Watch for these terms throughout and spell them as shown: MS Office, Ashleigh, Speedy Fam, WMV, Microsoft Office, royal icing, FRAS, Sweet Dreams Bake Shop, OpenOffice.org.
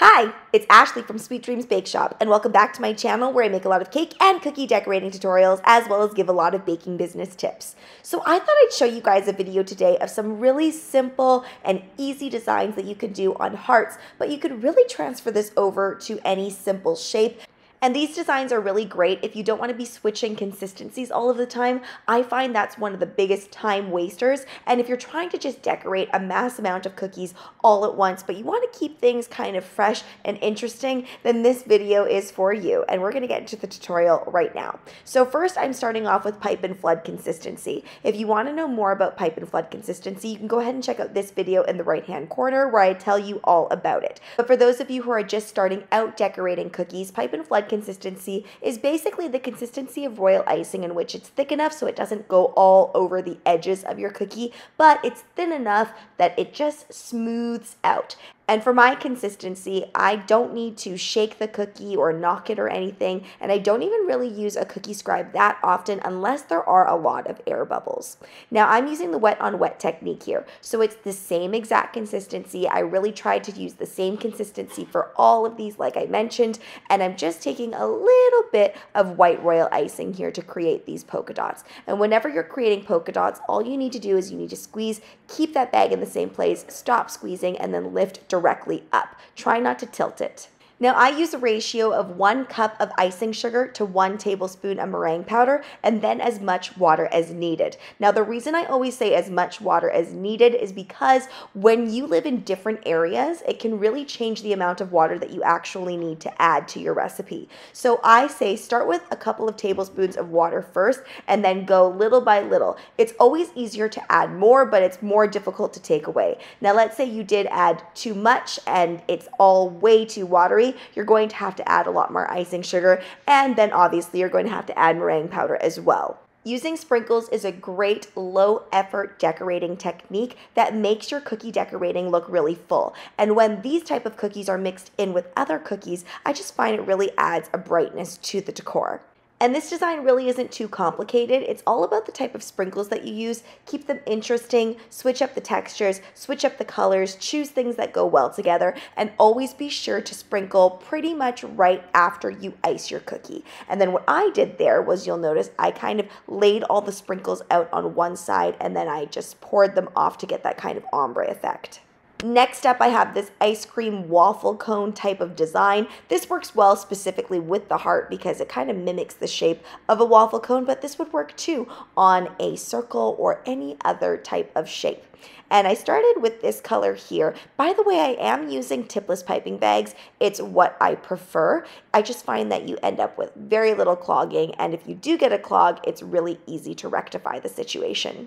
Hi, it's Ashleigh from Sweet Dreams Bake Shop, and welcome back to my channel where I make a lot of cake and cookie decorating tutorials as well as give a lot of baking business tips. So I thought I'd show you guys a video today of some really simple and easy designs that you could do on hearts, but you could really transfer this over to any simple shape. And these designs are really great if you don't want to be switching consistencies all of the time. I find that's one of the biggest time wasters. And if you're trying to just decorate a mass amount of cookies all at once, but you want to keep things kind of fresh and interesting, then this video is for you. And we're going to get into the tutorial right now. So first, I'm starting off with pipe and flood consistency. If you want to know more about pipe and flood consistency, you can go ahead and check out this video in the right-hand corner where I tell you all about it. But for those of you who are just starting out decorating cookies, pipe and flood consistency is basically the consistency of royal icing, in which it's thick enough so it doesn't go all over the edges of your cookie, but it's thin enough that it just smooths out. And for my consistency, I don't need to shake the cookie or knock it or anything, and I don't even really use a cookie scribe that often unless there are a lot of air bubbles. Now I'm using the wet on wet technique here, so it's the same exact consistency. I really tried to use the same consistency for all of these like I mentioned, and I'm just taking a little bit of white royal icing here to create these polka dots. And whenever you're creating polka dots, all you need to do is you need to squeeze, keep that bag in the same place, stop squeezing, and then lift directly up. Try not to tilt it. Now I use a ratio of 1 cup of icing sugar to 1 tablespoon of meringue powder, and then as much water as needed. Now the reason I always say as much water as needed is because when you live in different areas, it can really change the amount of water that you actually need to add to your recipe. So I say start with a couple of tablespoons of water first and then go little by little. It's always easier to add more, but it's more difficult to take away. Now let's say you did add too much and it's all way too watery. You're going to add a lot more icing sugar, and then obviously you're going to have to add meringue powder as well. Using sprinkles is a great low-effort decorating technique that makes your cookie decorating look really full. And when these type of cookies are mixed in with other cookies, I just find it really adds a brightness to the decor. And this design really isn't too complicated. It's all about the type of sprinkles that you use. Keep them interesting, switch up the textures, switch up the colors, choose things that go well together, and always be sure to sprinkle pretty much right after you ice your cookie. And then what I did there was, you'll notice I kind of laid all the sprinkles out on one side and then I just poured them off to get that kind of ombre effect. Next up, I have this ice cream waffle cone type of design. This works well specifically with the heart because it kind of mimics the shape of a waffle cone, but this would work too on a circle or any other type of shape. And I started with this color here. By the way, I am using tipless piping bags. It's what I prefer. I just find that you end up with very little clogging, and if you do get a clog, it's really easy to rectify the situation.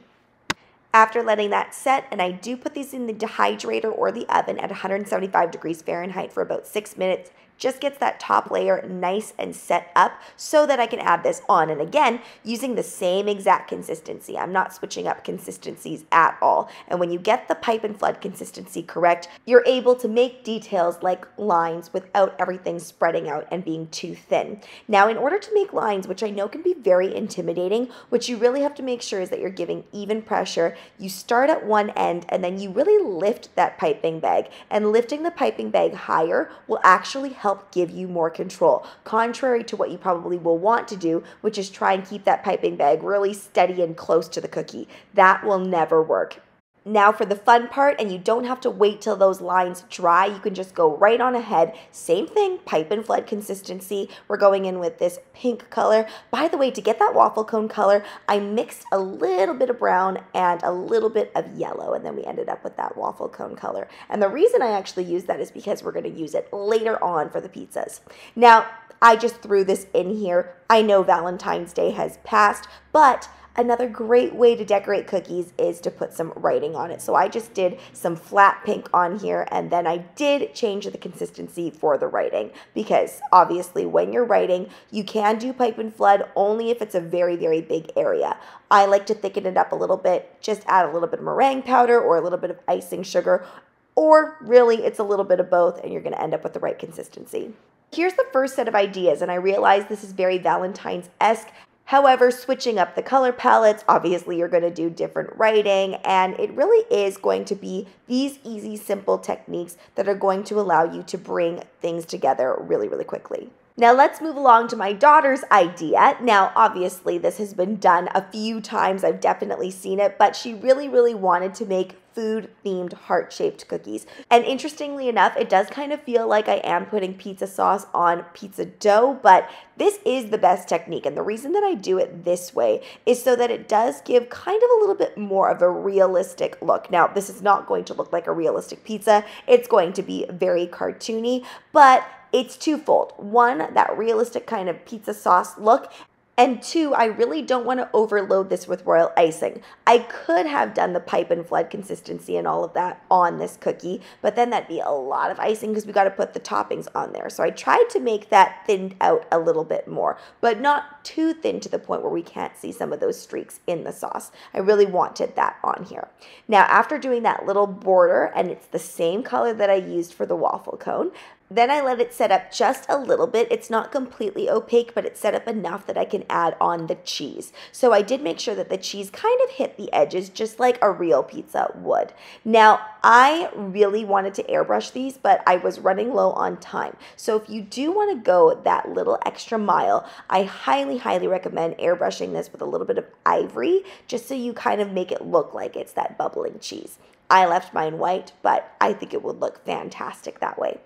After letting that set, and I do put these in the dehydrator or the oven at 175 degrees Fahrenheit for about 6 minutes, just gets that top layer nice and set up so that I can add this on. And again, using the same exact consistency. I'm not switching up consistencies at all. And when you get the pipe and flood consistency correct, you're able to make details like lines without everything spreading out and being too thin. Now, in order to make lines, which I know can be very intimidating, what you really have to make sure is that you're giving even pressure. You start at one end and then you really lift that piping bag, and lifting the piping bag higher will actually help give you more control, contrary to what you probably will want to do, which is try and keep that piping bag really steady and close to the cookie. That will never work. Now for the fun part, and you don't have to wait till those lines dry. You can just go right on ahead. Same thing, pipe and flood consistency. We're going in with this pink color. By the way, to get that waffle cone color, I mixed a little bit of brown and a little bit of yellow, and then we ended up with that waffle cone color. And the reason I actually use that is because we're going to use it later on for the pizzas. Now, I just threw this in here. I know Valentine's Day has passed, but another great way to decorate cookies is to put some writing on it. So I just did some flat pink on here, and then I did change the consistency for the writing because obviously when you're writing, you can do pipe and flood only if it's a very, very big area. I like to thicken it up a little bit, just add a little bit of meringue powder or a little bit of icing sugar, or really it's a little bit of both, and you're going to end up with the right consistency. Here's the first set of ideas, and I realize this is very Valentine's-esque. However, switching up the color palettes, obviously you're going to do different writing, and it really is going to be these easy, simple techniques that are going to allow you to bring things together really, really quickly. Now let's move along to my daughter's idea. Now, obviously this has been done a few times. I've definitely seen it, but she really, really wanted to make food-themed heart-shaped cookies. And interestingly enough, it does kind of feel like I am putting pizza sauce on pizza dough, but this is the best technique. And the reason that I do it this way is so that it does give kind of a little bit more of a realistic look. Now, this is not going to look like a realistic pizza. It's going to be very cartoony, but it's twofold. One, that realistic kind of pizza sauce look. And two, I really don't want to overload this with royal icing. I could have done the pipe and flood consistency and all of that on this cookie, but then that'd be a lot of icing because we got to put the toppings on there. So I tried to make that thinned out a little bit more, but not too thin to the point where we can't see some of those streaks in the sauce. I really wanted that on here. Now, after doing that little border, and it's the same color that I used for the waffle cone, then I let it set up just a little bit. It's not completely opaque, but it's set up enough that I can add on the cheese. So I did make sure that the cheese kind of hit the edges just like a real pizza would. Now, I really wanted to airbrush these, but I was running low on time. So if you do want to go that little extra mile, I highly, highly recommend airbrushing this with a little bit of ivory just so you kind of make it look like it's that bubbling cheese. I left mine white, but I think it would look fantastic that way.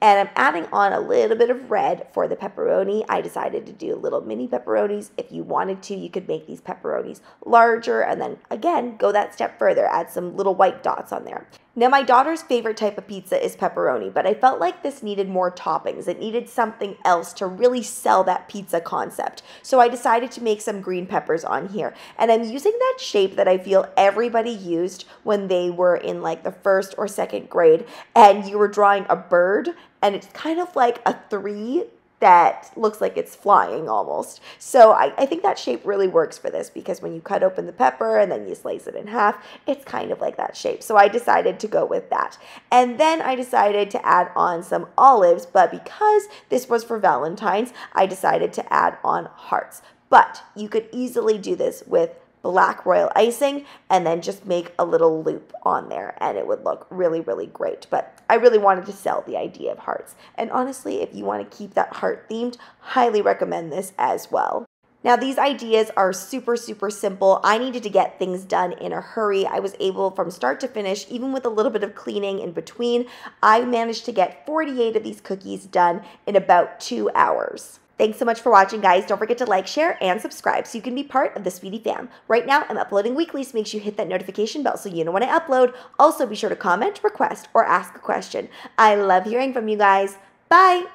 And I'm adding on a little bit of red for the pepperoni. I decided to do little mini pepperonis. If you wanted to, you could make these pepperonis larger and then again, go that step further, add some little white dots on there. Now my daughter's favorite type of pizza is pepperoni, but I felt like this needed more toppings. It needed something else to really sell that pizza concept. So I decided to make some green peppers on here. And I'm using that shape that I feel everybody used when they were in like the first or second grade and you were drawing a bird and it's kind of like a three that looks like it's flying almost. So I think that shape really works for this because when you cut open the pepper and then you slice it in half, it's kind of like that shape. So I decided to go with that. And then I decided to add on some olives, but because this was for Valentine's, I decided to add on hearts. But you could easily do this with black royal icing and then just make a little loop on there and it would look really, really great. But I really wanted to sell the idea of hearts. And honestly, if you want to keep that heart themed, highly recommend this as well. Now these ideas are super, super simple. I needed to get things done in a hurry. I was able from start to finish, even with a little bit of cleaning in between, I managed to get 48 of these cookies done in about 2 hours. Thanks so much for watching, guys. Don't forget to like, share, and subscribe so you can be part of the Speedy Fam. Right now, I'm uploading weekly, so make sure you hit that notification bell so you know when I upload. Also, be sure to comment, request, or ask a question. I love hearing from you guys. Bye!